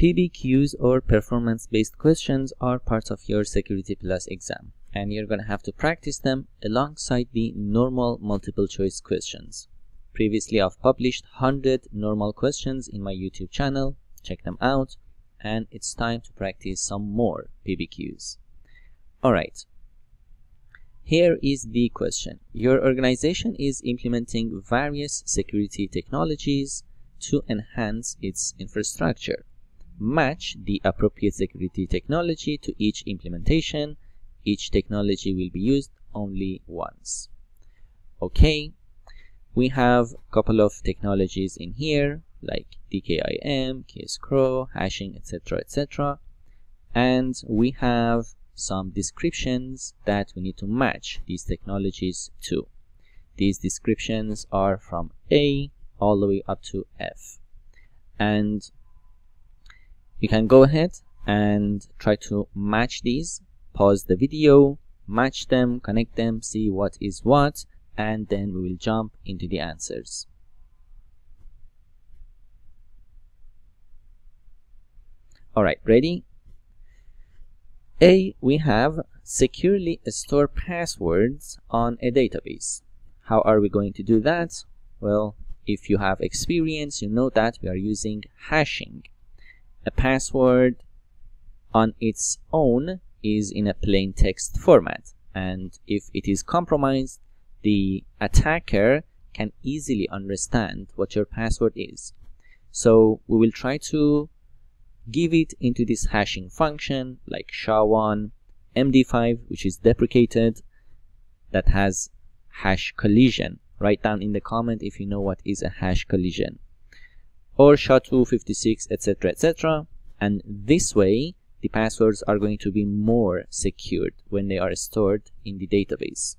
PBQs or performance-based questions are part of your Security+ exam, and you're going to have to practice them alongside the normal multiple-choice questions. Previously, I've published 100 normal questions in my YouTube channel. Check them out, and it's time to practice some more PBQs. All right. Here is the question. Your organization is implementing various security technologies to enhance its infrastructure. Match the appropriate security technology to each implementation. Each technology will be used only once. Okay, we have a couple of technologies in here like DKIM, Kscrow, hashing, etc., etc. And we have some descriptions that we need to match these technologies to. These descriptions are from A all the way up to F. And you can go ahead and try to match these. Pause the video, match them, connect them, see what is what, and then we will jump into the answers. All right, ready? A, we have securely store passwords on a database. How are we going to do that? Well, if you have experience, you know that we are using hashing. A password on its own is in a plain text format, and if it is compromised, the attacker can easily understand what your password is. So we will try to give it into this hashing function like SHA-1, MD5, which is deprecated, that has hash collision. Write down in the comment if you know what is a hash collision, or SHA256, etc., etc. And this way the passwords are going to be more secured when they are stored in the database.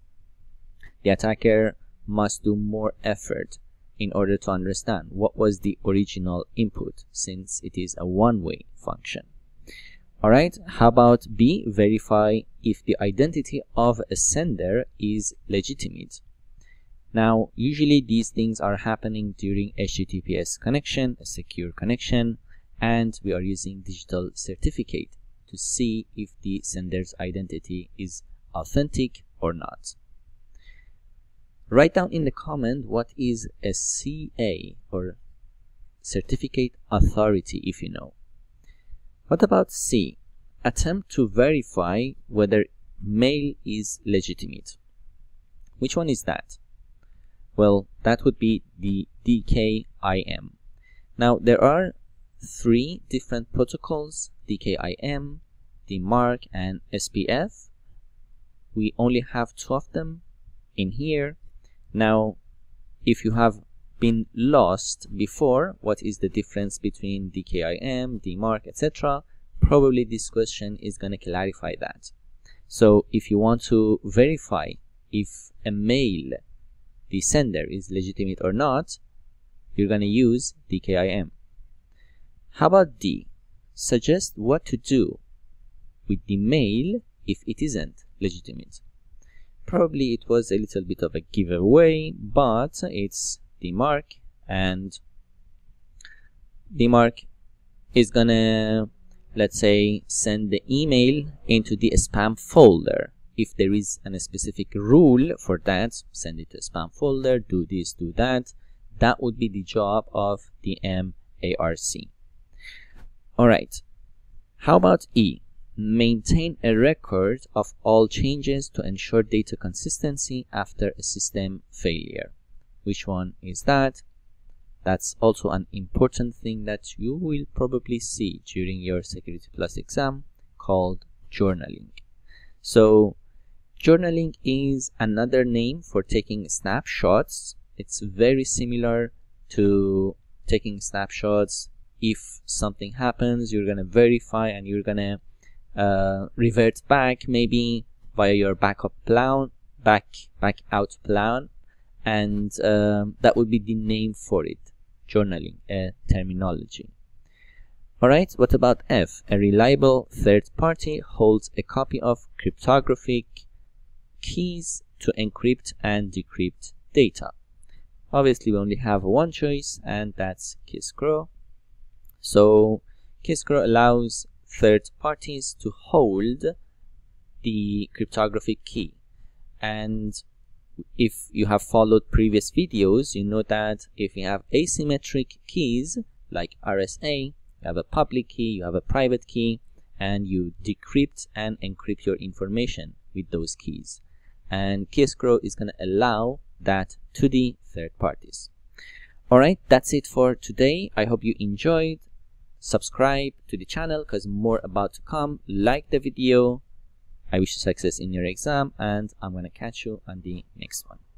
The attacker must do more effort in order to understand what was the original input, since it is a one-way function. All right, how about B, verify if the identity of a sender is legitimate. Now, usually these things are happening during HTTPS connection, a secure connection, and we are using digital certificate to see if the sender's identity is authentic or not. Write down in the comment what is a CA, or certificate authority, if you know. What about C? Attempt to verify whether mail is legitimate. Which one is that? Well, that would be the DKIM. Now, there are three different protocols: DKIM, DMARC, and SPF. We only have two of them in here. Now, if you have been lost before, what is the difference between DKIM, DMARC, etc., probably this question is going to clarify that. So if you want to verify if a mail, the sender, is legitimate or not, you're going to use DKIM. How about D? Suggest what to do with the mail if it isn't legitimate. Probably it was a little bit of a giveaway, but it's DMARC, and DMARC is gonna, let's say, send the email into the spam folder. If there is a specific rule for that, send it to spam folder, do this, do that. That would be the job of the DMARC. All right, how about E? Maintain a record of all changes to ensure data consistency after a system failure. Which one is that? That's also an important thing that you will probably see during your Security+ exam, called journaling. So journaling is another name for taking snapshots. It's very similar to taking snapshots. If something happens, you're going to verify and you're going to revert back, maybe via your backup plan, back out plan, and that would be the name for it, journaling, a terminology. All right, what about F? A reliable third party holds a copy of cryptographic keys to encrypt and decrypt data. Obviously, we only have one choice, and that's Kscrow. So Kscro allows third parties to hold the cryptographic key, and if you have followed previous videos, you know that if you have asymmetric keys like RSA, you have a public key, you have a private key, and you decrypt and encrypt your information with those keys. And Kscro is going to allow that to the third parties. Alright, that's it for today. I hope you enjoyed. Subscribe to the channel because more about to come. Like the video. I wish you success in your exam, and I'm going to catch you on the next one.